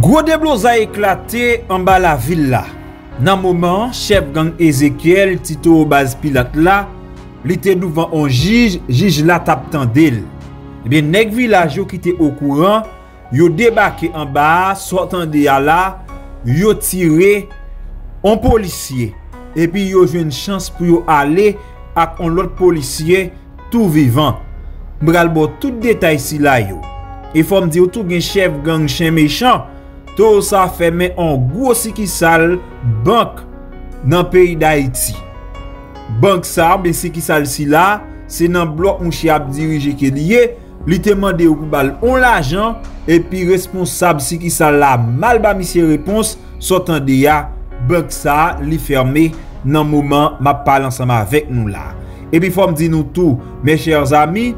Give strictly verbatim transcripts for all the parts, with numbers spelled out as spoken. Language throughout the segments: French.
Gros déblouse a éclaté en bas la ville là. Dans le moment, chef gang Ezekiel, Tito base pilote là, il était devant un juge, juge là tap tandel. Eh bien, nèg village qui était au courant, yo débarqué en bas, sortant de là, yo tiré un policier et puis yo jwenn une chance pour yo aller avec un autre policier tout vivant. M'bral bo tout détail si là yo. Et faut me dire tout gen chef gang chien méchant. Tout ça fait mais en gros si qui sale banque dans pays d'Haïti. Banque ça mais si qui sale si là, c'est dans bloc on chef diriger qui lié, li te mandé ou bal on l'argent et puis responsable si qui sale la mal ba monsieur réponse sortant de ya banque ça li fermé dans moment m'a parle ensemble avec nous là. Et puis faut me dire nous tout mes chers amis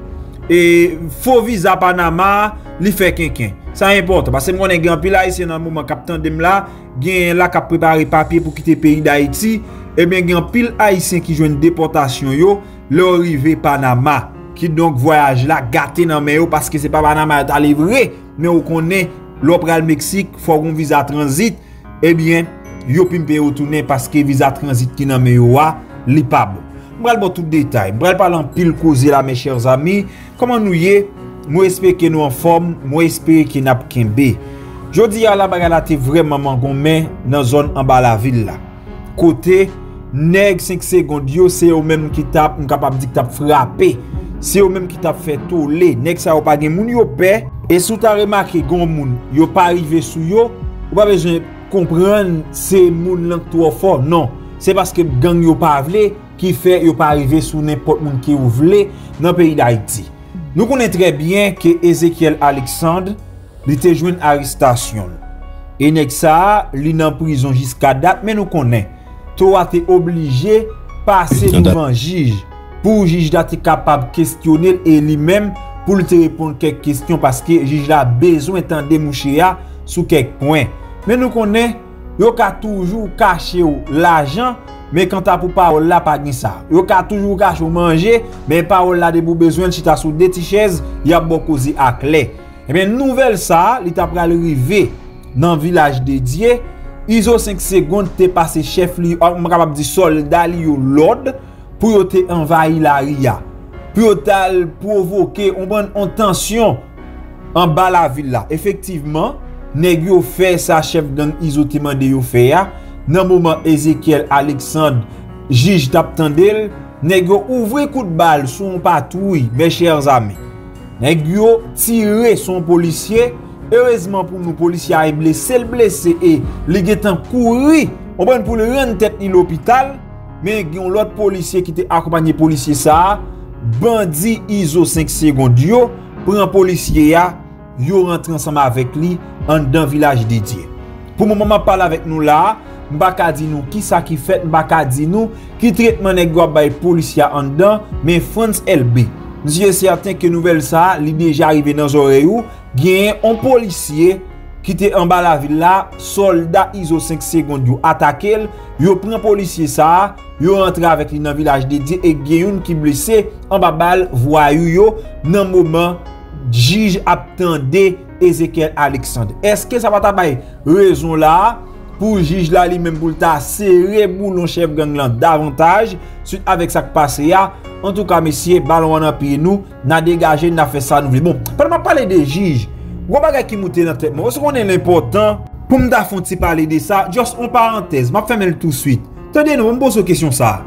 et faux visa Panama li fait quelqu'un. Ça importe, parce que moi, je suis un pile haïtien dans le moment capitaine de là, je là qui préparé papier pour quitter le pays d'Haïti, et bien, il y a un pile haïtien qui joue une déportation, yo, leur arrivé Panama, qui donc voyage là, gâté dans le parce que c'est pas Panama qui est livré, mais on connaît l'opéral Mexique, il faut un visa transit, et bien, yo pimpe retourner parce que visa transit qui est dans le meilleur, li pas bon. Je vais parler tout détail, je vais parler en pile causé là, mes chers amis, comment nous y est? Moi espère que nous en forme, moi espère que n'a kembe. Jodi a la bagala te vraiment mangomé dans zone en bas la ville là. Côté nèg cinq secondes yo c'est au même qui tape, on capable di tap frapper. C'est au même qui tap fait toller, nèg ça ou pa gen moun yo pè et sou ta remarqué gon moun, yo pa arrivé sou yo, ou pas besoin comprendre c'est moun lan trop fort. Non, c'est parce que gang yo pa vle qui fait yo pa arrivé sou n'importe moun ki ou vle dans pays d'Haïti. Nous connaissons très bien que Ezekiel Alexandre était joué une arrestation. Et Nexa, il est en prison jusqu'à date, mais nous connaissons. Toi, tu es obligé de passer devant un juge pour le juge d'être capable de questionner et lui-même pour te répondre à quelques questions parce que le juge a besoin de démoucher sur quelques points. Mais nous connaissons, il y a toujours caché l'argent. Mais quand t'as pour parole là, pas ni ça. Yo ka toujours cache ou manger, mais parole là de pour besoin, si t'as sous des tichèzes, y a beaucoup de à clé. Et bien, nouvelle ça, li t'a pral rive dans village dédié. Iso cinq secondes, t'es passé chef li, on capable de soldat li ou l'ordre, pour yon te envahi la ria. Pour yon t'al provoquer, on prend en tension en bas la ville là. Effectivement, nèg yo fait ça, chef gang Iso te mande yo fait ya. Dans le moment Ezekiel Alexandre, juge d'Aptandel, nègyo ouvre coup de balle sur une patrouille, mes chers amis. Nègyo tire son policier. Heureusement pour nous, policier est blessé, le blessé et les guettant courir. On prend pour le rendre tête à l'hôpital. Mais il y a l'autre policier qui était accompagné policier ça. Bandit Iso cinq secondes, yo, prend policier ya, yo rentre ensemble avec lui en dans village dédié. Pour le moment, parle avec nous là. M'baka di nou, qui ça qui fait, m'baka di nou, qui traitement nèg yo bay policier en dedans, mais France L B. Monsieur certain que nouvelle ça, li déjà arrivé dans oreille ou, gen un policier qui était en bas la ville là, soldat Iso cinq secondes yo attaqué, yo prend policier ça, yo rentre avec li dans village dédié et gen une qui blessé en bas balle voyou yo dans moment juge attendait Ezekiel Alexandre. Est-ce que ça va ta bay raison là? Pour juge là lui-même pour ta serrer boulon chef gang là davantage suite avec ça qui passé là. En tout cas messieurs ballon en pied nous n'a dégagé n'a fait ça nous bon pendant parler des juges gros bagay qui monter dans tête moi parce qu'on est l'important pour me ta fonti parler de ça juste en parenthèse m'a fermer tout de suite attendez nous on pose question ça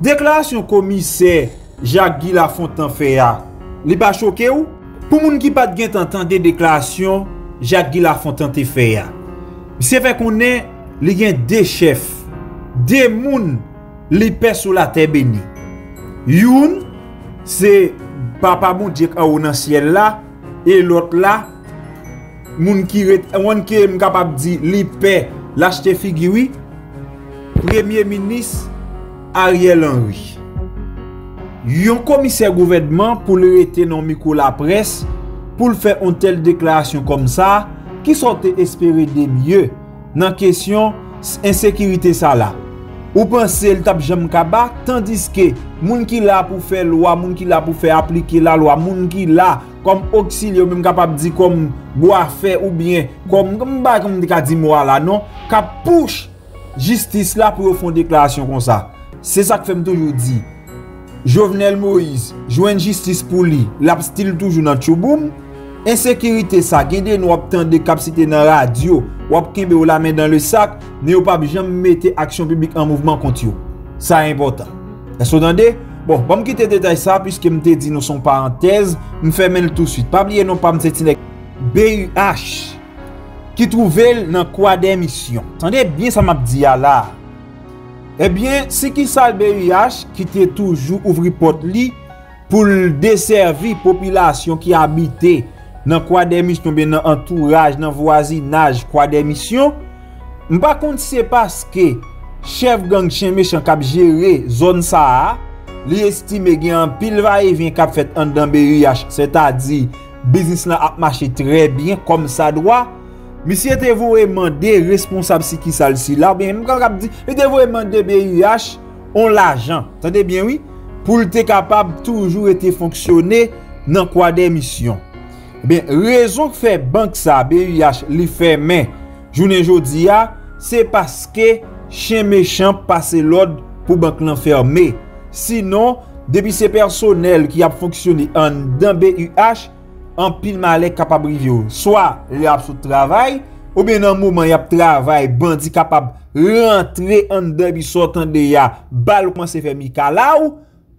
déclaration commissaire Jacques Guilafont en fait a li pas choqué ou pour moun qui pas gain t'entendre déclaration Jacques Guilafont en te fait a. C'est fait qu'on est, il y a deux chefs, deux moun li pè sur la terre bénie. Youn, c'est papa moun Dieu en haut dans ciel là, et l'autre là, moun qui est capable de dire li pè l'acheter figuri, premier ministre Ariel Henry. Yon commissaire gouvernement pour le rete non micro la presse, pour faire une telle déclaration comme ça. Qui sont espérés des mieux dans la question insécurité ça là ou pensez le tap jam kaba tandis que moun ki la pour faire loi moun ki la pour faire appliquer la loi moun ki la comme auxiliaire, même capable de dire comme bois faire ou bien comme comme bah comme dit dit moi là non, cap push justice là pour faire une déclaration comme ça. C'est ça que fait toujours dit. Jovenel Moïse, joindre justice pour lui, l'a style toujours dans tchouboum. Insécurité ça, gende nous obtenons des capacités dans la radio, ou obtenons ou la main dans le sac, ne ou pas jamais mettre action publique en mouvement contre vous. Ça est important. Est-ce que vous entendez? Bon, bon, quitter détail ça, puisque me te dit nous sommes parenthèses, me fait même tout de suite. Pas oublier non pas me dire B U H qui trouvait dans quoi des missions. Entendez bien ça m'a dit là. Eh bien, c'est qui ça le B U H qui te toujours ouvri porte li pour desservir population qui habitait dans quoi des missions, dans entourage, dans voisinage, quoi des missions. Par contre, c'est parce que chef gang chien méchant qui a géré zone ça, li estime qu'il y a un pile va-et-vient qui a fait en dans B U H, c'est-à-dire business là a marché très bien comme ça doit. Monsieur était vraiment des responsables si qui ça si là bien même dit, il était vraiment des B U H on l'argent. Entendez bien oui, pour être capable toujours être fonctionner dans quoi des missions. Bien raison que fait banque ça B U H li fermé journée jodi a, c'est parce que chien méchant passer l'ordre pour banque l'enfermer. Sinon, depuis ces personnels qui a fonctionné en dans B U H, en pile malais capable revivre. Soit il a sous travail, ou bien dans moment il a travail bandit capable rentrer en débit sortant de ya, bal commencer faire Mikalaou,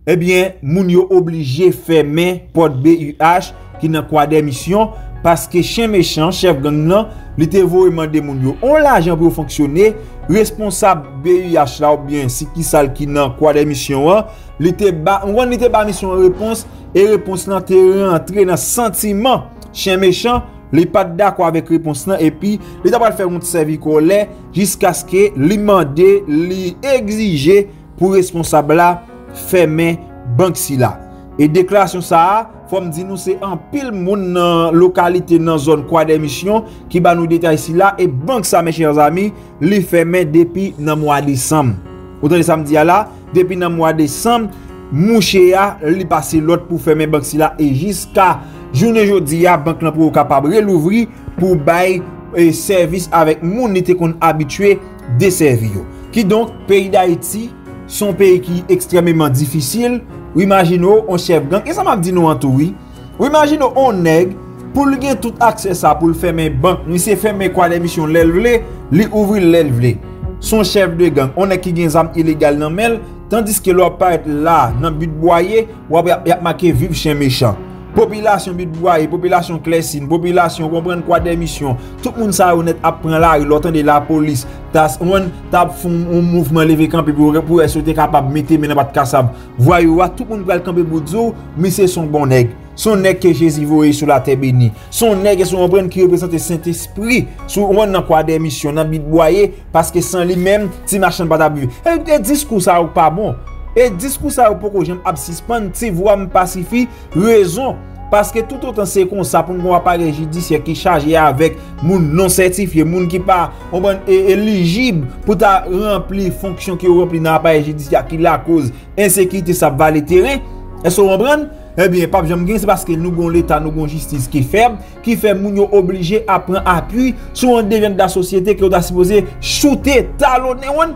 eh bien moun yo obligé fermer porte B U H qui dans quoi des missions parce que chien méchant chef gang nan, li te vraiment de moun yo on l'argent pour fonctionner. Responsable B U H là ou bien si qui sal qui nan quoi des missions hein, li te ba on li te ba mission réponse et réponse là te rentré dans sentiment chien méchant, li pas d'accord avec réponse là et puis li t'a pas faire un service colère jusqu'à ce que li mandé li exiger pour responsable là fermer banque si là. Et déclaration ça, faut me dire nous c'est en pile moun nan localité nan zone quoi des missions qui ba nous détail ici là et banque ça mes chers amis, li fermé depuis nan mois décembre. Autant samedi là, depuis nan mois décembre, mouché a li passé l'autre pour fermer banque si là et jusqu'à journée jodi a banque nan pour capable relouvrir pour bail et service avec moun était qu'on habitué de servir. Qui donc pays d'Haïti, son pays qui est extrêmement difficile. Ou imaginons on chef gang et ça m'a dit nous en tout oui. Ou imaginons on nèg pour lui gain tout accès ça pour le fermer banque, ni c'est fermer quoi les missions l'élevler, li ouvrir l'élevler. Son chef de gang, on est qui gain zam illégal nan mel, tandis que l'autre part là dans but boyer, ou y a marqué vive chien méchant. Population but boyer, population classine, population comprendre quoi des missions. Tout le monde ça honnête apprend là, l'autre de la police. Tas on tap font un mouvement levé camper pour pour être capable mettre mais pas de cassable. Voyou a tout le monde va camper pour dire mais c'est son bon nèg. Son nèg que Jésus voyait sur la terre bénie. Son nèg son empreinte qui représente Saint-Esprit sur on dans quoi des missions dans bit boyer parce que sans lui-même ti machin pas d'abus. Et discours ça ou pas bon. Et discours ça pour que j'aime absuspend si voix me pacifie raison parce que tout autant c'est comme ça pour mon appareil judiciaire qui chargé avec moun non certifié moun qui pas on bon éligible pour ta remplir fonction qui rempli dans appareil judiciaire qui la cause insécurité ça va le terrain est-ce qu'on comprend? Eh bien pas j'aime gain c'est parce que nous gon l'état nous gon justice qui faible qui fait moun yo obligé à prendre appui sur un devient de la société qui doit supposé shooter talonner on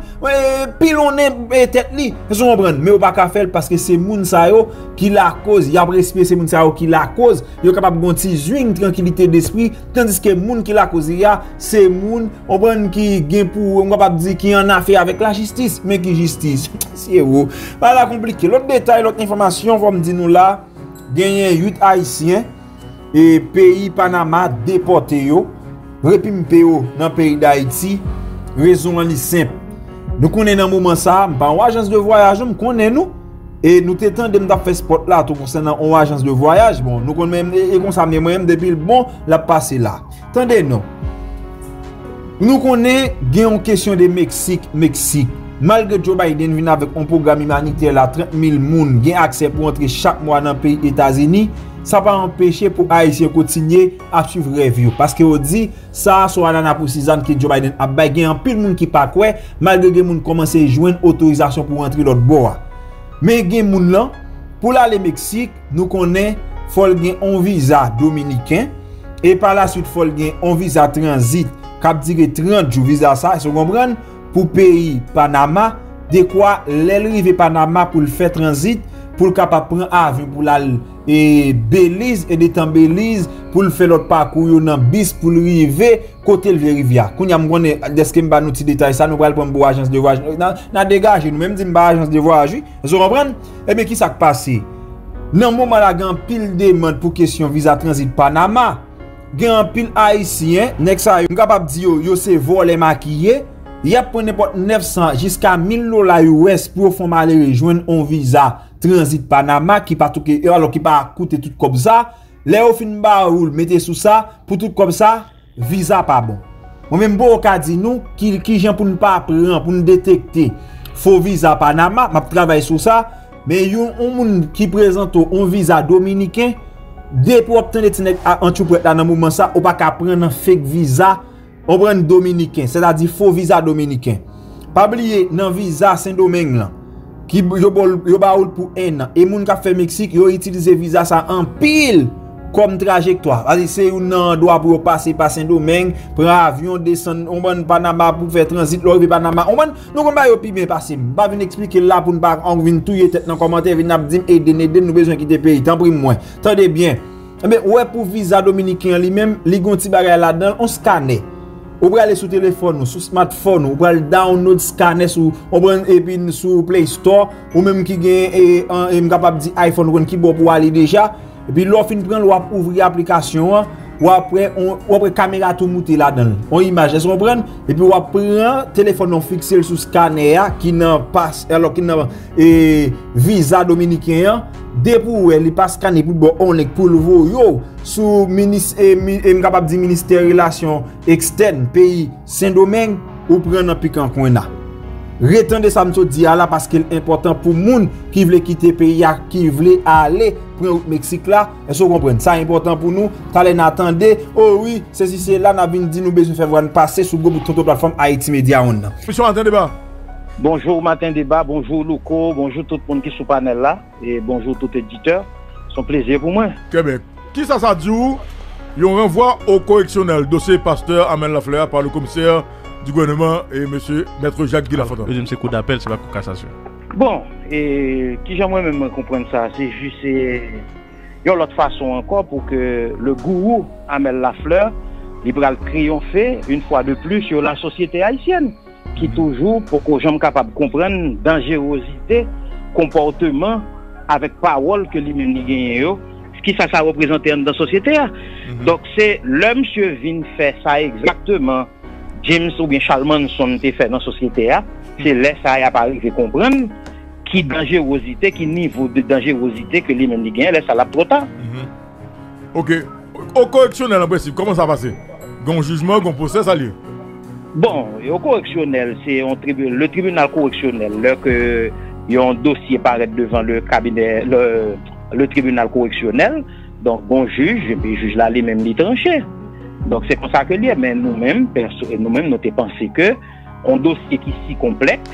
pilonner tête li est-ce qu'on comprend? Mais on pas ka faire parce que c'est moun sa yo qui la cause y a respect c'est moun sa yo qui la cause yo capable gon ti une tranquillité d'esprit tandis que moun qui la cause y a c'est moun on prend qui gain pour on capable dire qui en affaire avec la justice mais qui justice c'est vous pas la compliquer l'autre détail l'autre information va me dire nous là. Gagné huit haïtiens et pays Panama déporté yo repimpe yo dans pays d'Haïti raison en li simple nous connais dans moment ça par agence de voyage nous connais nous et nous t'attendons de faire sport là tout concernant on agence de voyage bon nous connais même et comme ça même depuis le bon la passé là attendez non nous connais gagne en question de Mexique Mexique malgré Joe Biden vient avec un programme humanitaire là trente mille moun gain accès pour entrer chaque mois dans pays États-Unis, ça pas empêcher pour haïtien continuer à suivre review parce que on dit ça soit là pour six ans que Joe Biden a ba gain en pile moun qui pas quoi malgré que moun commencer joindre autorisation pour entrer l'autre bois. Mais gain moun là pour aller Mexique, nous connaît faut gagner un visa dominicain et par la suite faut gagner un visa transit cap dire trente jours visa ça, vous comprenez, pour pays Panama, de quoi l'arrivée Panama pour le faire transit pour le capable prendre avion pour la et Belize et de Belize pour le faire l'autre parcours dans bis pour arriver côté le rivière. Quand y a m'gonné deske m'ba nou ti détail ça nous pral prendre pour agence de voyage. Na dégager nous même dit m'ba agence de voyage, vous comprenez? Et bien qui ça passé? Dans moment la grand pile demande pour question visa transit Panama. Grand pile haïtien, nèg ça yo capable di yo yo c'est voler maquillé. Y a pris n'importe neuf cents jusqu'à mille dollars U S pour faire aller rejoindre un visa transit Panama qui pas tout alors qui pas coûter tout comme ça. Les au fin baoul mettez sous ça pour tout comme ça visa pas bon. Moi même bon ka di nous qui qui gens pour ne pas prendre pour ne détecter faux visa Panama, m'a travaille sur ça mais yon un monde qui présente un visa dominicain dès pour obtenir des entreprises dans un moment ça ou pas ka prendre un fake visa. On prend dominicain, c'est-à-dire faux visa dominicain. Pas oublier dans visa Saint-Domingue là qui yo baoul pour un an et moun ka fait Mexique, yo utiliser visa ça en pile comme trajectoire. C'est un endroit pour passer par Saint-Domingue, prendre avion descendre on prend Panama pour faire transit l'arrivée Panama. On nous on ba yo pime passer. Pas venir expliquer là pour ne pas on vinn touyer tête dans commentaire, vinn ap di aider aider nous besoin quitter pays. Tant pis moi. Tendez bien. Mais ouais pour visa dominicain lui-même, li gon ti bagay là-dedans, on scanner. Ou pouvez aller sur téléphone, sur smartphone, ou pouvez download, scanner, sur sur Play Store, ou même qui gagne un capable de iPhone qui bon pour aller déjà. Et puis l'offre fin prend l'ouvre ouvrir application, ou après on après caméra tout monter là-dedans. On image, vous comprenez? Et puis on prend téléphone on fixer sur scanner qui n'a passe alors qui n'a et visa dominicain. Dès pour elle passe scanner pour bon on est pour le voir sous ministre et capable de ministère relations externes pays Saint-Domingue ou prendre un pic en coin là. Retendez ça me dit là parce qu'il est important pour monde qui veut quitter pays qui veut aller prendre Mexique là, est-ce que vous comprenez? Ça important pour nous, t'allez attendez. Oh oui, c'est si c'est là n'a vinn dit nous besoin faire voir passer sur notre plateforme Haïti Media on. Monsieur Matin Débat. Bonjour Matin Débat, bonjour Louko, bonjour tout le monde qui est sur le panel là, et bonjour tout éditeur. C'est un plaisir pour moi. Québec, qui ça ça dit où? On renvoie au correctionnel dossier Pasteur Amel Lafleur par le commissaire du gouvernement et monsieur maître Jacques Guilafont. Deuxième coup d'appel, c'est pas pour cassation. Bon, et qui j'aime moi-même comprendre ça, c'est juste une autre façon encore pour que le gourou Amel Lafleur libéral triompher une fois de plus sur la société haïtienne. Qui toujours, pour que les gens soient capables de comprendre dangerosité, comportement, avec parole que les mêmes gagnent, ce qui ça, ça représente dans la société. Mm-hmm. Donc, c'est le monsieur vient faire ça exactement. James ou bien Chalman sont fait dans la société. C'est là ça y apparaît que comprendre qui dangerosité, qui niveau de dangerosité que les mêmes gagnent, là ça la trop tard. Mm-hmm. Ok. Au correctionnel, en principe, comment ça va passer? Gon jugement, gon procès, ça lieu. Bon, au correctionnel, c'est tribu le tribunal correctionnel. Il y a un dossier paraît devant le cabinet, le, le tribunal correctionnel. Donc, bon juge, et puis juge là, lui-même, il tranché. Donc, c'est pour ça que lié. Mais nous-mêmes, nous-mêmes, nous avons pensé que un dossier qui est si complexe,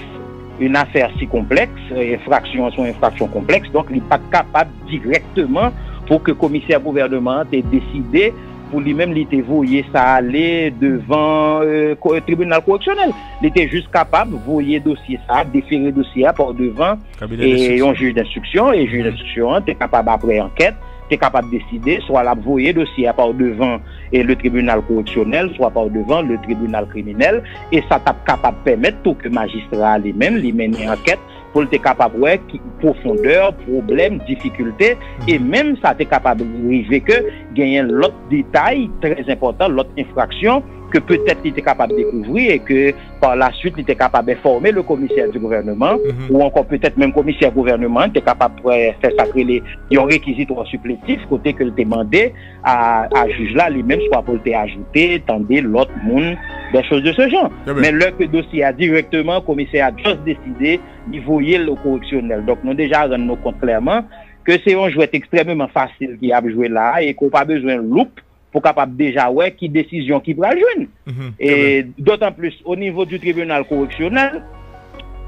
une affaire si complexe, infraction sont infraction complexe, donc il n'est pas capable directement pour que le commissaire gouvernement ait décidé. Pour lui-même, il était voyé ça aller devant le euh, tribunal correctionnel. Il était juste capable de voyer dossier ça, déférer dossier par devant et un juge d'instruction. Et juge d'instruction, tu es capable après enquête, tu es capable de décider, soit la voyer dossier par devant et le tribunal correctionnel, soit par devant le tribunal criminel. Et ça t'a capable de permettre pour que le magistrat lui-même, lui mène une enquête. Pour être capable de voir profondeur, problème, difficulté, et même ça t'est capable de arriver que gagner l'autre détail très important, l'autre infraction que peut-être il était capable de découvrir et que par la suite il était capable d'informer le commissaire du gouvernement, mm-hmm. ou encore peut-être même commissaire gouvernement était capable de faire sacrer les réquisitoires supplétifs côté que le demandait à, à juge là lui-même soit pour le ajouter, tendez l'autre monde, des choses de ce genre. Mm-hmm. Mais le dossier a directement, commissaire a juste décidé, il voyait le correctionnel. Donc nous déjà rendons compte clairement que c'est un jouet extrêmement facile qui a joué là et qu'on n'a pas besoin de loupe pour capable déjà ouais qui décision qui va jouer. Mm-hmm. Et d'autant plus au niveau du tribunal correctionnel,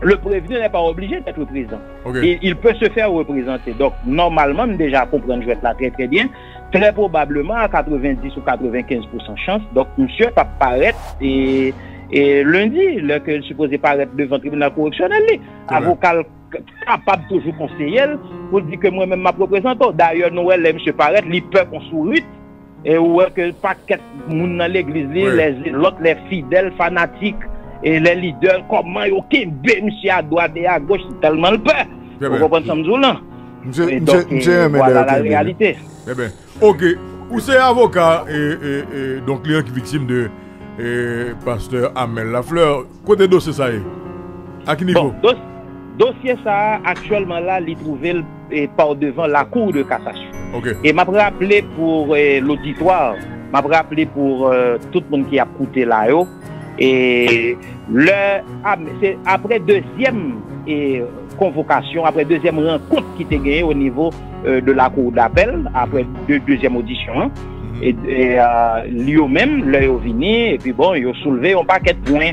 le prévenu n'est pas obligé d'être présent. Okay. Il, il peut se faire représenter. Donc, normalement, déjà, comprendre, je vais être là très, très bien. Très probablement, à quatre-vingt-dix ou quatre-vingt-quinze pour cent chance. Donc, monsieur va paraître et, et lundi, le que supposé paraître devant le tribunal correctionnel, avocat capable toujours conseiller pour dire que moi-même m'a représenté. D'ailleurs, nous, les monsieur paraître, les peuples ont souri. Et ouais, que pas quatre monde dans l'église, oui. L'autre, les fidèles, fanatiques, et les leaders, comment ils ont qu'un monsieur à droite et à gauche, c'est tellement le peur. Vous comprenez ça, monsieur? Voilà la réalité. Eh bien, ok. Ou c'est avocat, et, et, et donc client qui est victime de et, Pasteur Amel Lafleur, côté dossier ça est? À quel niveau? Bon, dossier ça, actuellement là, il trouvé par devant la cour de cassation. Okay. Et m'a rappelé pour eh, l'auditoire, m'a rappelé pour euh, tout le monde qui a écouté là-haut. Et le, après deuxième et, convocation, après deuxième rencontre qui était gagnée au niveau euh, de la cour d'appel, après deux, deuxième audition, hein, et, et euh, lui-même, lui est venu, et puis bon, il a soulevé un paquet de points,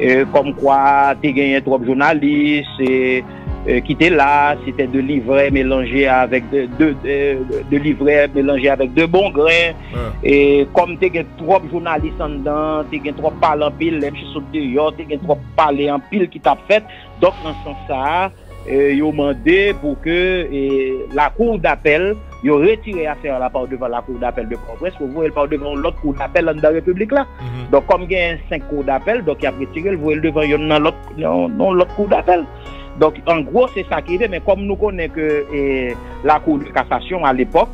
euh, comme quoi tu as gagné trois journalistes, et, Euh, qui était là, c'était de l'ivraie mélangé avec de, de, de, de l'ivraie mélangé avec de bons grains. Ah. Et comme tu as trois journalistes en dedans, tu as trois parles en pile, les choses sont dehors, tu as trois parler en pile qui t'a fait. Donc, dans ce sens-là, euh, ils ont demandé pour que euh, la cour d'appel, ils ont retiré l'affaire la part devant la cour d'appel de Port-au-Prince pour voir le part devant l'autre cour d'appel dans la République là. Mm-hmm. Donc, comme il y a cinq cours d'appel, donc ils ont retiré le devant dans l'autre cour d'appel. Donc, en gros, c'est ça qui est, mais comme nous connaissons que eh, la Cour de cassation à l'époque,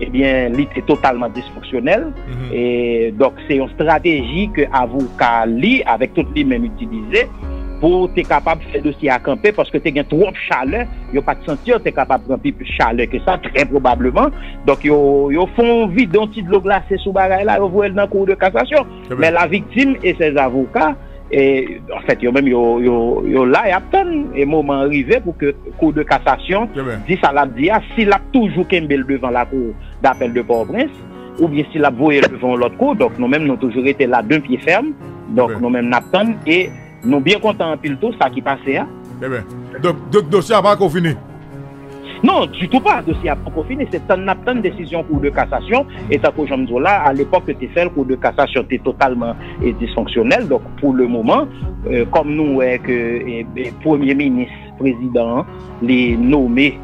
eh bien, elle était totalement dysfonctionnelle. Mm-hmm. Et donc, c'est une stratégie que l'avocat lit, avec toutes les mêmes utilisées, pour être capable de faire dossier à camper, parce que tu as trop de chaleur, il n'y a pas de sentir, tu es capable de camper plus de chaleur que ça, très probablement. Donc, ils font vide un petit de l'eau glacée sous barrage là, ils voient dans la Cour de cassation. Mm-hmm. Mais la victime et ses avocats, et en fait, yo même yo yo yo là et attend et moment arrivé pour que cour de cassation dit ça l'a dit s'il a toujours Kembel devant la cour d'appel de Port-au-Prince ou bien s'il a voyé devant l'autre cour, donc nous même nous toujours été là d'un pied ferme, donc nous même n'attend et nous bien content pile tout ça qui passait hein. Donc dossier a pas fini. Non, du tout pas, dossier à confiner, c'est un attend décision pour de cassation, et ça que j'aime là, à l'époque que tu fais le cours de cassation, tu es totalement et dysfonctionnel, donc pour le moment, euh, comme nous, eh, que eh, eh, Premier ministre, président, les nommés,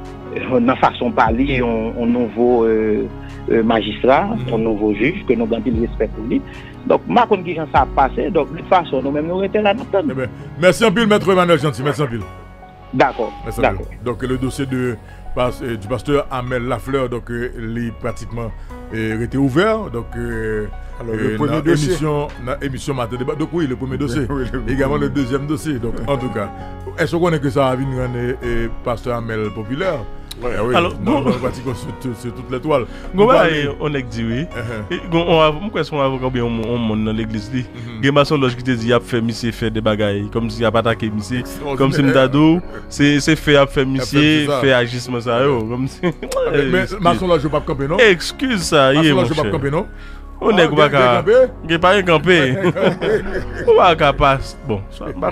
euh, de façon parler, on, on nouveau euh, euh, magistrat, on nouveau juge, que nous gardons le respect pour lui. Donc, ma connais qui ça a passé, donc de toute façon, nous-mêmes, nous étions là. Eh bien, merci un peu, maître Emmanuel Gentil, merci un peu. D'accord, d'accord. Donc, le dossier de... du pasteur Amel Lafleur, donc euh, il est pratiquement euh, été ouvert. Donc, euh, alors, euh, le premier dossier. Émission, émission Matin Débat. Donc, oui, le premier dossier. Oui, le premier. Également le deuxième dossier. Donc, en tout cas, est-ce qu'on est que ça a vu un pasteur Amel populaire? Ouais, oui, alors, non, bon, c'est toute l'étoile. On a dit oui. Pourquoi est-ce qu'on a vu un monde dans l'église? Il y a une logique qui te dit qu'il a fait monsieur faire des bagailles, comme s'il n'y a pas attaqué monsieur, comme si Mdado, c'est fait faire monsieur, fait agissement ça. Mais Masson là, je ne pas camper, non? Excuse ça, il est mon cher. On n'est pas campé. On n'est pas campé. On va pas bon,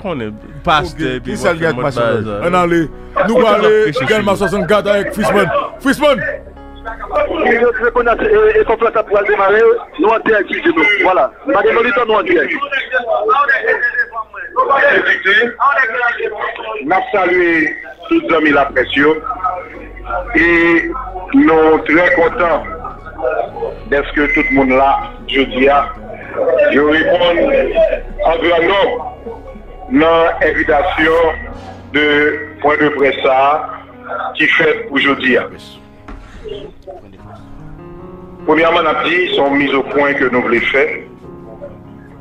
on est pasteur. Qui ça le gars de pasteur? On allait. Nous parler. Également soixante-quatre avec Frisman. Frisman. Et son place à pouvoir démarrer. Nous en direct. Voilà. Pas de moniteur, nous en direct. Nous saluons tous les amis la pression. Et nous sommes très contents. Est-ce que tout le monde là, je dis, je réponds en grand nombre dans l'invitation de Point de Presse qui fait aujourd'hui. Premièrement, nous avons dit, sont mises au point que nous voulons faire,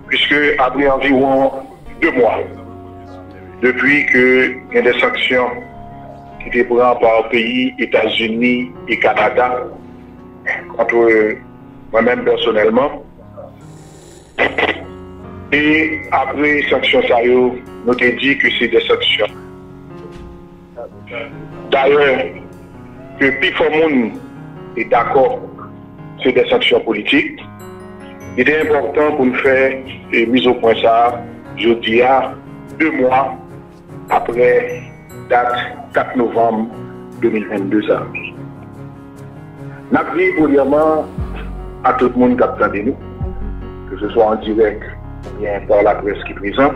puisque après environ deux mois, depuis que il y a des sanctions qui étaient prises par pays, États-Unis et Canada, contre moi-même personnellement. Et après sanctions sérieuses, nous avons dit que c'est des sanctions. D'ailleurs, que Pifo Moun est d'accord sur des sanctions politiques. Il est important pour nous faire une mise au point ça, je dis à deux mois après date quatre novembre deux mille vingt-deux. Nous avons dit premièrement à tout le monde qui attend de nous, que ce soit en direct ou bien par la presse qui est présente,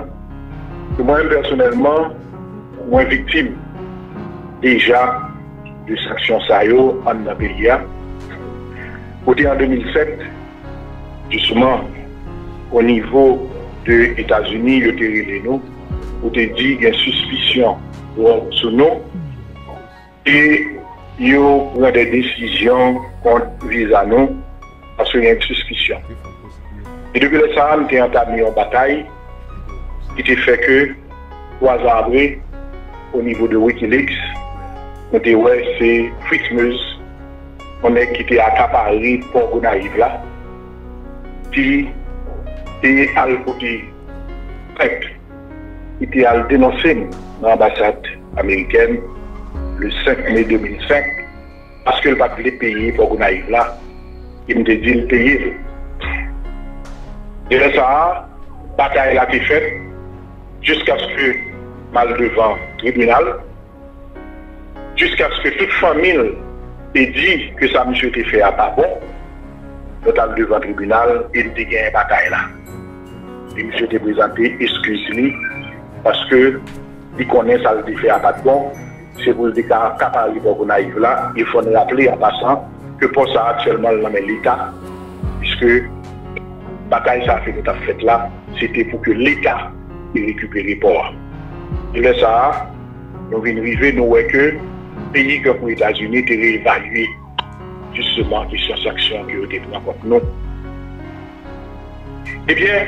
que moi-même personnellement, moi victime déjà de sanctions Sayo en Nabéria. En deux mille sept, justement, au niveau des États-Unis, le terrain nous, on te dit qu'il y a une suspicion sur nous et il prend des décisions vis-à nous parce qu'il y a une suspicion. Et depuis le Sahel, on a entamé en bataille qui fait que, trois ans après, au niveau de Wikileaks, on dit ouais, c'est Fritz Meuse, on est qui était accaparé pour Gonaïve là, qui était à côté prête, qui était à dénoncer dans l'ambassade américaine le cinq mai deux mille cinq, parce que le pape les payer pour Gonaïve là, il me dit le payer. Et là, ça, la bataille a été faite jusqu'à ce que, mal devant le tribunal, jusqu'à ce que toute famille ait dit que ça monsieur était fait à pas bon, notamment devant le tribunal, il a gagné une bataille là. Et monsieur était présenté, excuse-lui, parce que il connaît ça le fait à pas bon, c'est pour le déclarer qu'à Paris pour qu'on arrive là, il faut nous rappeler en passant que pour ça actuellement dans l'État, puisque la bataille ça a fait cette fête là, c'était pour que l'État récupère les ports. Et là ça, nous venons vivre, nous voyons que pays comme les États-Unis étaient réévalués justement les sanctions qui ont été prises contre nous. Eh bien,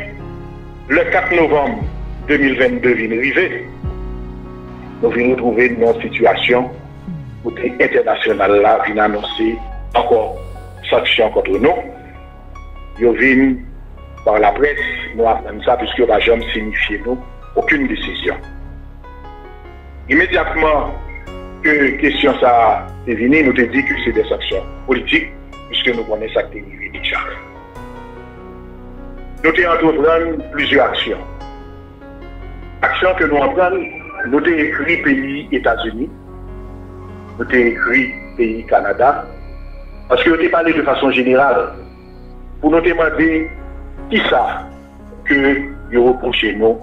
le quatre novembre deux mille vingt-deux, nous venons trouver une situation où l'international là vient annoncer encore sanctions contre nous. Nous venons par la presse, nous apprenons ça puisque nous n'avons jamais signifié nous aucune décision. Immédiatement que question ça est venue, nous te dit que c'est des sanctions politiques, puisque nous connaissons ça qui est arrivé déjà. Nous te entreprenons plusieurs actions. Actions que nous entreprenons, nous te écrit pays États-Unis, nous te écrit pays Canada, parce que nous te parlé de façon générale, pour nous demander qui ça que nous reprochons nous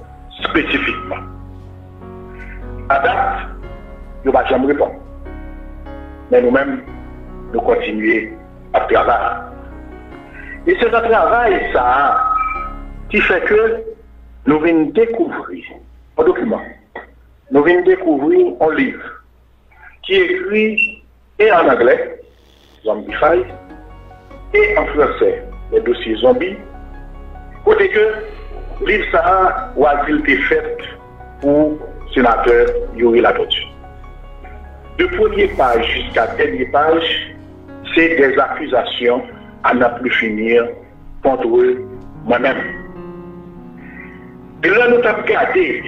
spécifiquement. À date, nous ne jamais répondre. Mais nous-mêmes, nous continuons à travailler. Et c'est notre travail, ça, qui fait que nous venons découvrir un document, nous venons découvrir un livre qui est écrit et en anglais, Zombie files, et en français, les dossiers zombies. Côté que, livre ça, ou a-t-il été fait pour sénateur Youri Latortue. De première page jusqu'à dernière page, c'est des accusations à n'en plus finir contre moi-même. Et là, nous avons regardé,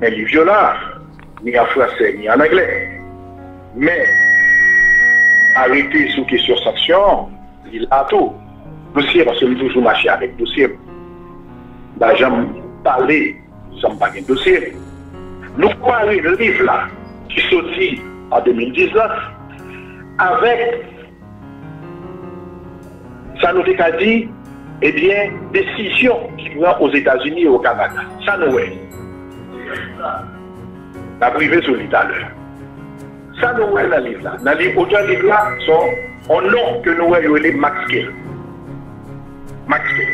mais les violents, ni en français, ni en anglais. Mais, arrêté sous question sanction, il a tout. Dossier, parce que nous toujours marché avec dossier. Là, j'aime parler, sans parler de dossier. Nous croyons le livre là, qui sortit en deux mille dix-neuf, avec, ça nous a dit, eh bien, décision qui vient aux États-Unis et au Canada. Ça nous est. La privée sur l'État. Ça nous est dans le livre là. Dans les auteurs livres là, sont un nom que nous avons, Max Gill. Max Gill.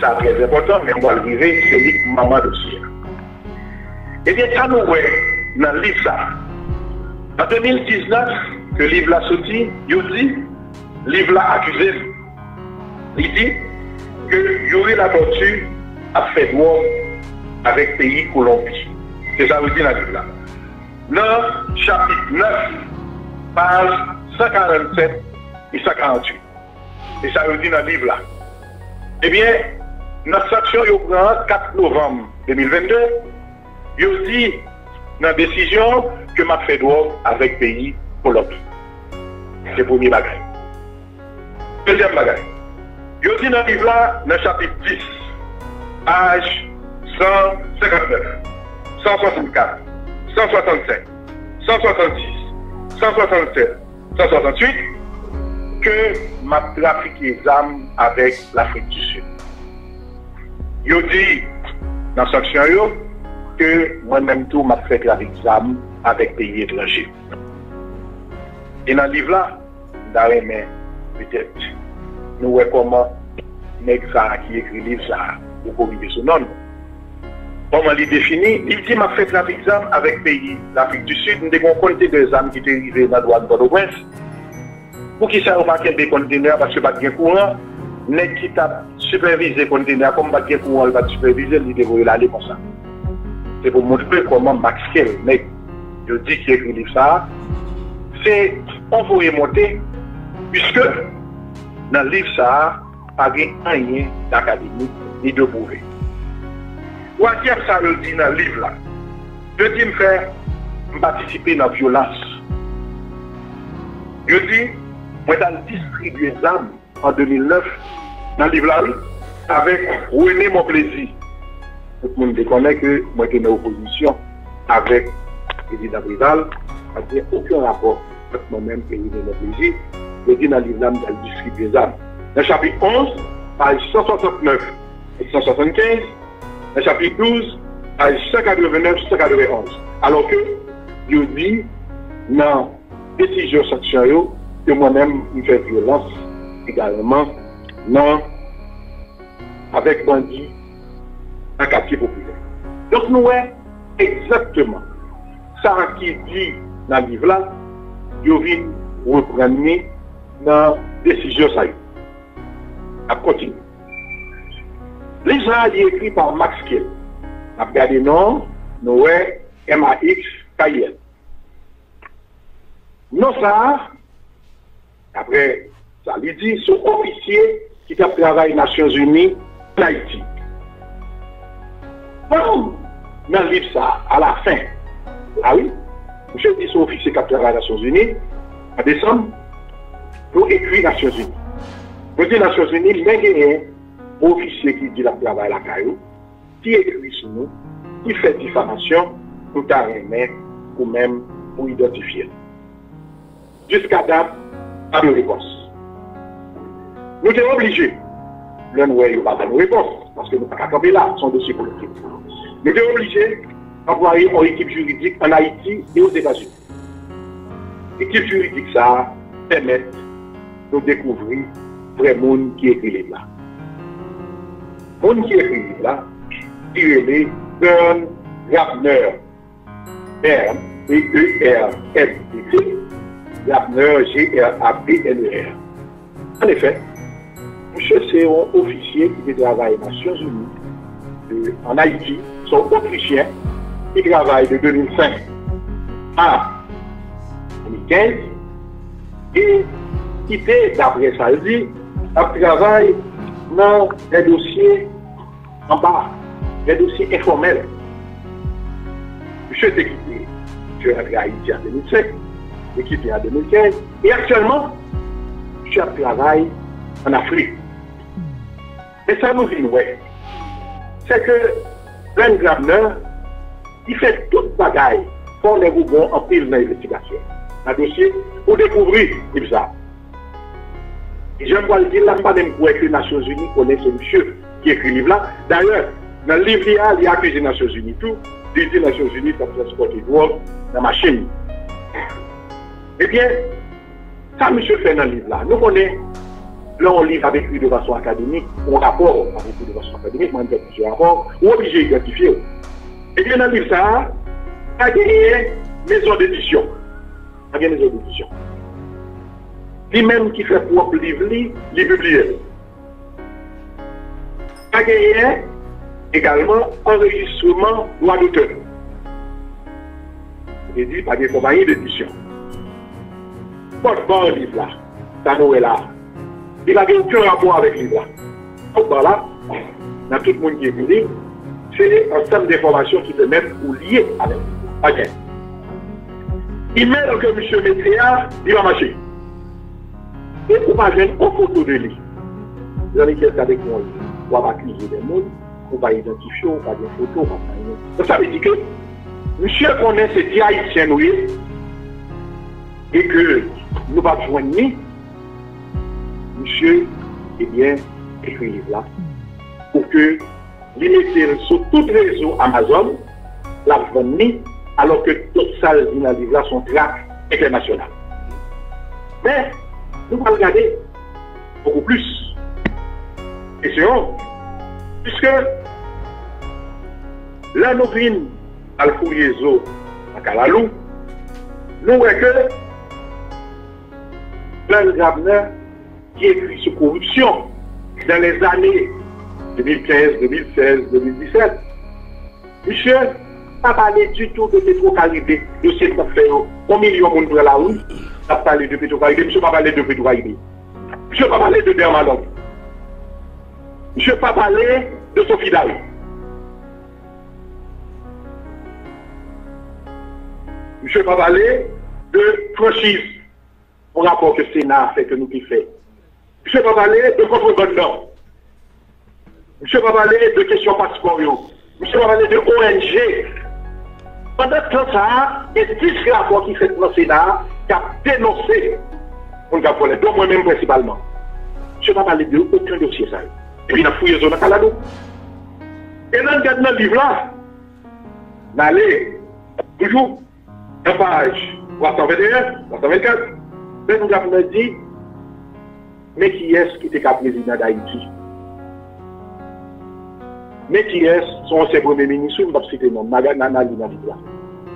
Ça c'est très important, mais on va le livrer, c'est le maman dossier. Eh bien, ça nous voit dans le livre ça. En deux mille dix-neuf, que le livre là sorti, il dit, le livre là accusé, il dit que Youri Latortue a fait droit avec le pays Colombie. C'est ça qu'il dit dans le livre là. Dans le chapitre neuf, pages cent quarante-sept et cent quarante-huit. C'est ça qu'il dit dans le livre là. Eh bien, notre sanction, il prend le quatre novembre deux mille vingt-deux. Je dis dans la décision que m'a fait droit avec le pays Colombie. C'est le premier bagage. Deuxième bagage. Je dis dans le livre là, dans le chapitre dix, page cent cinquante-neuf. cent soixante-quatre, cent soixante-cinq, cent soixante-dix, cent soixante-sept, cent soixante-huit, que m'a trafiqué les armes avec l'Afrique du Sud. Il dit dans la sanction que moi-même tout m'a fait trafiquer les armes avec pays étrangers. Et dans le livre-là, dans les mains, peut-être, nous voyons comment Nexa qui écrit le livre ça, pour corriger son nom. Comment il définit, il dit m'a fait trafiquer les armes avec pays l'Afrique du Sud, nous avons compté des armes qui étaient arrivées dans la douane de Port-au-Prince. Pour qui ça remarque des conteneurs parce que pas de courant, n'est qui t'a supervisé conteneurs comme pas de courant, il va superviser, il devrait aller comme ça. C'est pour montrer comment Maxwell, mec, je dis qu'il écrit ça, c'est on peut remonter puisque dans le livre ça, pas de rien d'académique ni de prouvé. Troisième ça le dit dans le livre là, je dis me faire participer dans la violence. Je dis moi, j'ai distribué les armes en deux mille neuf dans le livre avec René Monplaisir. Tout le monde connaît que moi, j'étais en opposition avec Elida Bridal. Il n'y a aucun rapport avec moi-même et René Monplaisir. Je dis dans le livre, j'ai distribué les armes. Dans le chapitre onze, page cent soixante-neuf et cent soixante-quinze, dans le chapitre douze, page cent quatre-vingt-neuf et cent quatre-vingt-onze. Alors que, je dis, dans la décision sanctionnelle, que moi-même, il fait violence également non, avec bandit un quartier populaire. Donc nous voyons exactement ça qui dit dans le livre-là, Youri reprendre dans la décision ça. À continuer. L'Israël est écrit par Max Kiel. Regardez non, nous voyons M A X K I L. Non ça, après, ça lui dit, ce officier qui travaille aux Nations Unies en Haïti. Bon, dans le livre ça, à la fin, ah oui, je dis ce officier qui travaille aux Nations Unies, en décembre, pour écrire Nations Unies. Je dis Nations Unies, mais il y a un officier qui dit la travail à la caillou, qui écrit sur nous, qui fait diffamation, tout à remettre ou même pour identifier. Jusqu'à date, pas de réponse. Nous sommes obligés, l'un ou l'autre, pas de réponse, parce que nous ne sommes pas capables là, son dossier politique. Nous sommes obligés d'employer une équipe juridique en Haïti et aux États-Unis. L'équipe juridique, ça permet de nous découvrir les gens qui écrivent là. Les gens qui écrivent là, ils relèvent Bern Gabner, B E R N E R, Gabner, G R A B N E R. En effet, monsieur c'est un officier qui travaille aux Nations Unies en Haïti, son autrichien, qui travaille de deux mille cinq à deux mille quinze et qui était, d'après ça, dit, travaille dans des dossiers en bas, des dossiers informels. Monsieur était quitté, monsieur est à Haïti en deux mille cinq. L'équipe est en deux mille quinze, et actuellement, je travaille en Afrique. Et ça nous dit, ouais, c'est que Ben Gravner, il fait toute bagaille pour les roubons en pile dans l'investigation. Un dossier pour découvrir l'I B S A. Et j'aime pas le dire, là, pas même pour que les Nations Unies connaissent ce monsieur qui écrit le livre-là. D'ailleurs, dans le livre, il y a accusé les Nations Unies, tout, il dit les Nations Unies pour transporter de drogue dans la machine. Eh bien, ça, monsieur fait dans le livre-là. Nous connaissons, là, on livre avec lui de façon académique, on rapport avec lui de façon académique, moi, je fais plusieurs rapports, on est obligé d'identifier. Eh bien, dans le livre, ça, il y a des maisons d'édition. Il y a des maisons d'édition. Lui-même qui fait propre livre, il publie. Il y a également enregistrement droit d'auteur. Il dit, pas des compagnies d'édition. Bon livre là, ça nous est là. Il n'avait aucun rapport avec le livre là. Donc voilà, dans tout le monde qui est venu, c'est un ensemble d'informations qui peut même ou lier avec le livre. Ok. Email que M. Métria, il va marcher. Et on va jeune en photo de lui. Vous avez quelqu'un avec moi, on va accuser des gens, on va identifier, on va des photos, on va faire. Donc ça veut dire que Monsieur connaît ces dix Haïtiens, oui, et que nous ne pouvons pas nous. Monsieur, eh bien, écrivez là pour que les mettez sur tout le réseau Amazon, la vendent, alors que toutes salles journalistes là sont traques internationales. Mais nous allons regarder beaucoup plus. Et c'est bon, puisque la nouvelle à la Fouriezo, à Kalalou, nous voyons que Paul Gabner, qui écrit sur corruption dans les années deux mille quinze, deux mille seize, deux mille dix-sept, monsieur n'a pas parlé du tout de Petro-Caribé, de ce qu'il a fait au million de monde dans la rue, n'a pas parlé de Petro-Caribé, monsieur n'a pas parlé de Petro-Caribé, monsieur n'a pas parlé de Dermanon, monsieur n'a pas parlé de Sophie Daou. Monsieur va parler de franchise pour rapport que le Sénat a fait, que nous qui fait. Monsieur va parler de contrebande. Monsieur va parler de questions passeport. Monsieur va parler de O N G. Pendant que ça, il y a dix rapports qui fait dans le Sénat qui a dénoncé pour le Gabonais, donc moi-même principalement. Monsieur va parler de aucun dossier ça. Et puis il a fouillé zone à Kaladou. Et là, dans le livre là, allez, toujours. La page trois cent vingt et un, trois cent vingt-quatre, ben nous avons dit, mais qui est-ce qui était président d'Haïti? Mais qui est-ce son ancien premier ministre? Je vais citer non, Nana Lina Vitra.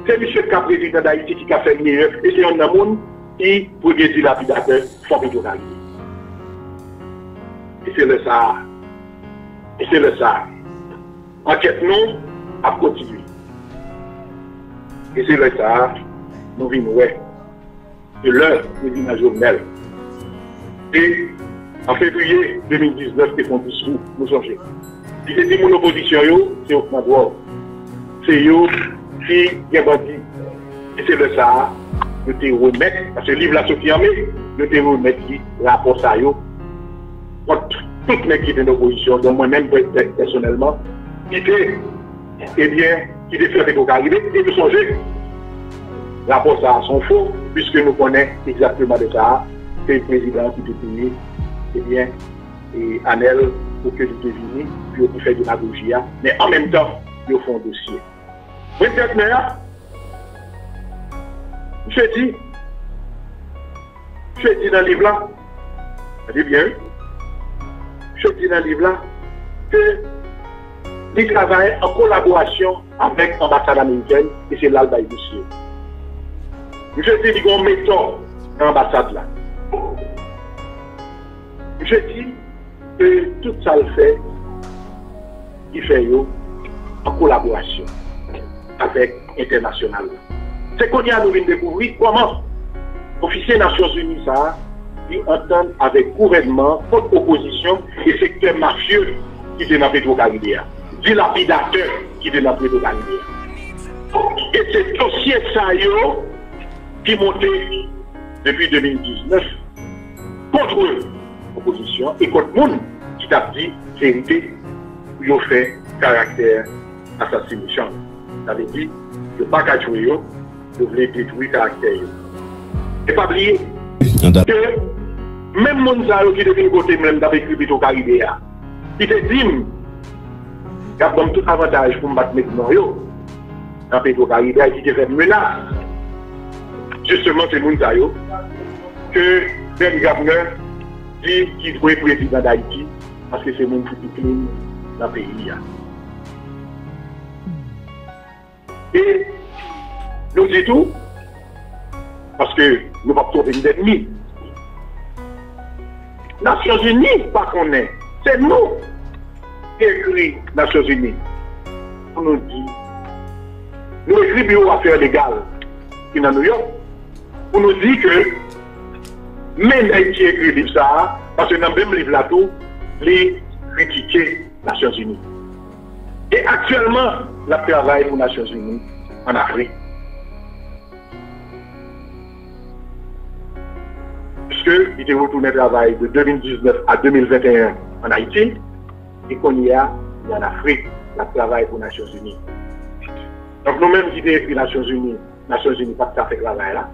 C'est monsieur qui est président d'Haïti qui a fait le meilleur, et c'est un homme qui pourrait dire lapidateur, formidable. Et c'est le Sahara. Et c'est le Sahara. Enquête non, à continuer. Et c'est le ça, nous vivons, ouais. C'est l'heure, nous vivons à Jovenel. Et en février deux mille dix-neuf, c'est qu'on discours, nous changez. Il était mon opposition, c'est au pouvoir. C'est eux qui bien bandit. Et c'est le ça, nous te remettre, parce que le livre là se fermé, nous te remettre rapport ça, contre toute l'équipe de l'opposition, dont moi-même personnellement, qui était, eh bien, qui défait avec nos arrivées, et nous songer. Rapport ça sont faux, puisque nous connaissons exactement de ça. C'est le président qui définit, eh bien, et Amel, pour que nous devinions, puis on fait de la bougie, mais en même temps, nous font dossier. Oui, Bertner, je dis, je dis dans le livre là, allez bien, je dis dans le livre là, que il travaille en collaboration avec l'ambassade américaine et c'est là le bail dossier. Je dis qu'on met dans l'ambassade là. Je dis que tout ça le fait, il fait en collaboration avec l'international. C'est qu'on y a nous une découvrir comment officier Nations Unies ça, ils entendent avec gouvernement, contre opposition et secteur mafieux qui est dans Petro-Caribé. Du lapidateur qui est dans le de la rivière. Et c'est dossier ça qui montait depuis deux mille dix-neuf contre l'opposition et contre le monde qui t'a dit vérité, ils ont fait caractère assassination. Ça veut dire que pas qu'à jouer, vous voulez détruire caractère. Et pas oublier que même monde ça qui devait côté même d'avec le Petro Caribé, il te dit il y a tout avantage pour me battre maintenant. Dans Petro-Caribé, il y a des menaces. Justement, c'est nous que Ben Gabner dit qu'il doit être président d'Haïti parce que c'est mon petit crime dans le pays. Et nous disons tout parce que nous ne pouvons pas trouver des ennemis. Nations Unies, pas qu'on est, c'est nous. Écrit Nations Unies, on nous dit, nous écrit Bureau Affaires Légales qui est à New York, on nous dit que même qui écrit livre ça, parce que dans le même livre là tout, les critiquer Nations Unies. Et actuellement, la travail pour Nations Unies en Afrique. Parce qu'il était retourné travail de deux mille dix-neuf à deux mille vingt et un en Haïti. Et qu'on y a, il y a en Afrique, la travail pour les Nations Unies. Donc nous-mêmes qui sommes les Nations Unies, Nations Unies pas tout à fait travail là.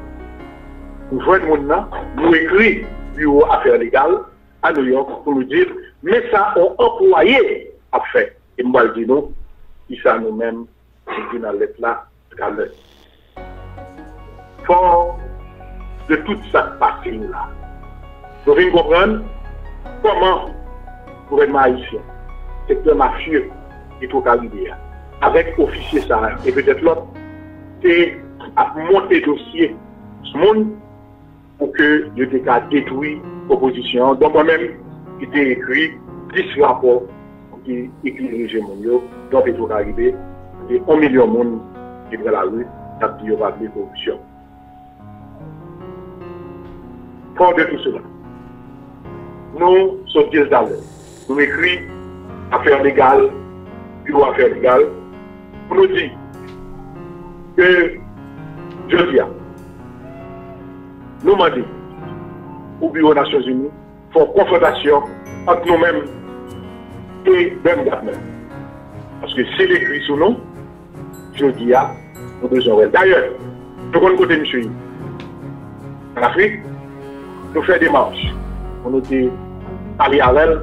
Nous voyons le monde, nous écrit bureau affaires légales à New York pour nous dire, mais ça on employé à faire. Et moi je dis non, ils sont nous-mêmes qui dans l'être là, regardez. Fort de toute cette partie là. Nous venons comprendre comment le gouvernement haïtien, secteur mafieux et tout caribéen, avec officier ça et peut-être l'autre, c'est à monter dossier ce monde pour que le déca détruise l'opposition. Donc moi-même, j'ai écrit dix rapports qui éclairent le monde dans les Caraïbes et un million de monde qui est dans la rue qui a la corruption. Fort de tout cela, nous sommes des alliés. Nous écrit affaires légales, bureau affaires légales, pour nous dire que je dis, nous demandons au bureau des Nations Unies font confrontation entre nous-mêmes et même nous-mêmes. Parce que c'est l'écrit sous nous, je dis, nous besoin. D'ailleurs, de quel côté nous sommes en Afrique, nous faisons des marches. On était allé à l'aile,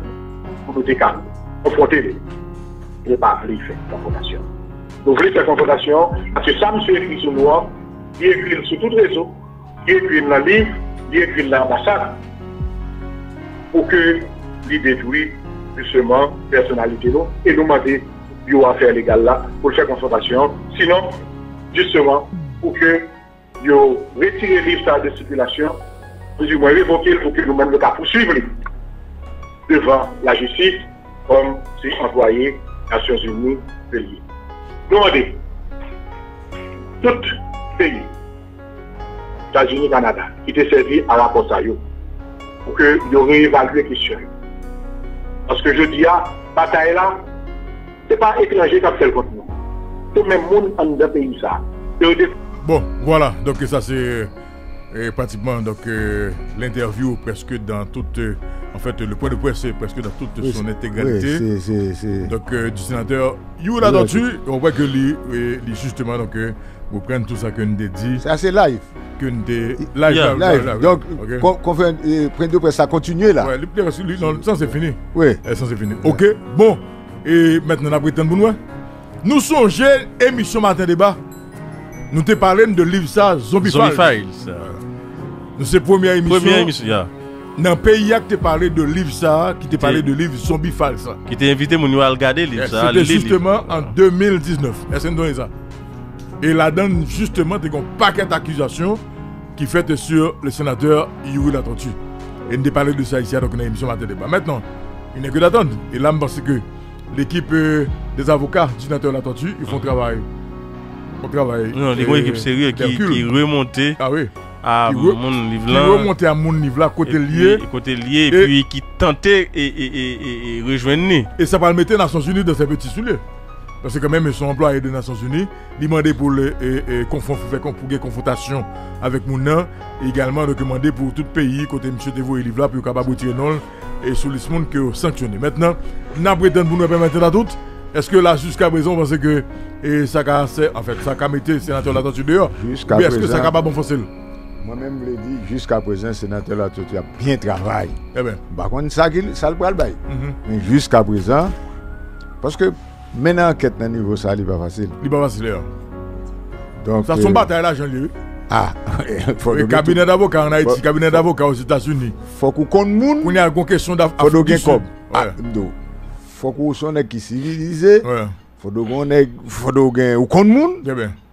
on était calme, confronté. Il n'est pas appelé à faire confrontation. Nous voulons faire confrontation parce que ça, monsieur écrit sur nous, il écrit sur tout le réseau, il écrit dans le livre, il écrit dans l'ambassade, pour que il détruise justement la personnalité et nous demander bio affaires légales là pour faire confrontation. Sinon, justement, pour que nous retirions le livre de circulation. Nous avons évoqué pour que nous-mêmes nous poursuivre devant la justice comme ces employés des Nations Unies payés. Nous demandons, tout pays, États-Unis, Canada, qui était servi à rapport à eux, pour que nous réévaluions la question. Parce que je dis, la bataille là, ce n'est pas étranger comme tel contre nous. Tout le monde en deux pays ça. Bon, voilà, donc ça c'est. Et pratiquement donc euh, l'interview presque dans toute euh, en fait le point de presse presque dans toute oui, son intégralité oui, c'est, c'est, c'est. donc euh, du sénateur Youri Latortue, on voit que lui justement donc euh, vous prenez tout ça que nous dit ça c'est live que nous live, yeah. live, live. live donc okay. qu'on, qu'on fait euh, point de presse ça continue là ouais, lui, non, ça c'est fini oui eh, ça c'est fini ouais. Ok bon et maintenant la Bretagne pour nous nous songeons émission Matin Débat. Nous te parlons de livre ça, Zombie files. files. Nous c'est première émission. Première émission. Yeah. Dans le pays qui te parlé de livre ça, qui te parlé de livre Zombie files. Qui t'a invité mon à regarder livre ça. C'était justement en deux mille dix-neuf. Est-ce que nous avons ça? Et là-dedans justement, tu as un paquet d'accusations qui fait sur le sénateur Youri Latortue. Et nous te parlé de ça ici donc une émission Matin Débat. Maintenant, il n'est que d'attendre. Et là, je pense que l'équipe euh, des avocats du sénateur Latortue, ils font mm. travail. Travail. Non, les équipe sérieuse qui, qui remontait ah oui. à mon niveau là. Qui remontait à mon niveau là, côté lié. Côté lié, et puis qui tentait et, et, et, et rejoignait. Et ça va le mettre les Nations Unies dans ses petits souliers. Parce que quand même, ils sont employés des Nations Unies. Ils demandent pour les confrontations avec Mounan. Également, recommandé pour tout pays, côté M. Tevo et Livla, pour capable tirer non et sous les monde que sanctionné. Maintenant, nous prétendons pour nous permettre à toutes. Est-ce que là, jusqu'à présent, vous pensez que et ça a en fait, ça a mis le sénateur Latortue dehors? Jusqu'à présent. Est-ce que ça a pas bon foncé? Moi-même, je l'ai dit, jusqu'à présent, le sénateur Latortue a bien travaillé. Eh bien. Par contre, ça le prend le bail. Mais jusqu'à présent, parce que maintenant, enquête dans le niveau, ça n'est pas facile. Il n'est pas facile. Donc, ça, c'est une bataille là, Jean-Louis. Ah, le cabinet d'avocats en Haïti, le cabinet d'avocats aux États-Unis. Il faut qu'on compte le monde. Il y a une question d'affaires. Il faut qu'on faut qu'on soit civilisé, faut qu'on ait faut qu'on ait ou qu'on moun,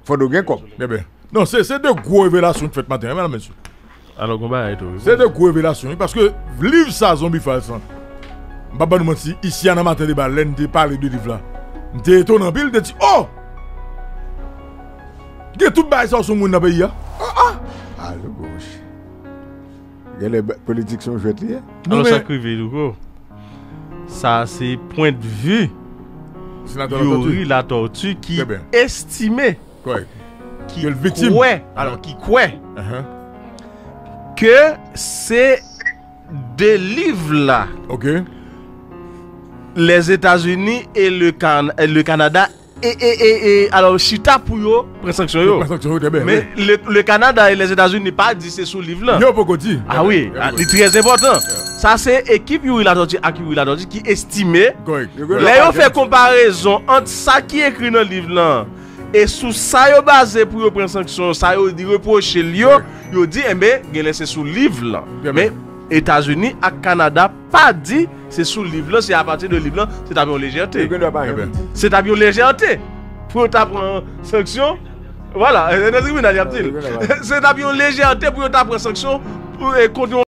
faut qu'on ait quoi. Non, c'est de gros révélations faites matin, madame monsieur. Alors qu'on va être. C'est de gros révélations parce que livre ça Zombie files. Baba nous menti ici en Matin Débat, l'un des parler de livre là. T'es étonnant pile de dire oh. Que tout bail ça sur moun dans pays là. Ah ah. Alors gauche. Les politiques sont jetées. Alors ça crivé du coup. Ça, c'est point de vue Youri Latortue qui estimait qui victime couait, alors qui couait uh-huh. que ces deux livres là okay. les États-Unis et le, Can- le Canada Et, et, et, et alors, Chita pour yo, présanction yo. Mais le, le Canada et les États-Unis n'ont pas dit c'est sous le livre là. Yo, pourquoi dire? Ah oui, c'est très important. Ça, c'est l'équipe Youri Latortue à Youri Latortue qui estimait. Là, on fait comparaison entre ça qui est écrit dans le livre là et sous ça, yo basé pour yo prendre sanction, ça yo dit reprocher yo, yo dit eh ben, c'est sous le livre là. Mais États-Unis et Canada pas dit c'est sous le livre là, c'est à partir de livre là, c'est à bien légèreté. C'est à bien légèreté. Pour t'apprendre sanction, voilà, c'est à bien légèreté pour t'apprendre sanction pour continuer.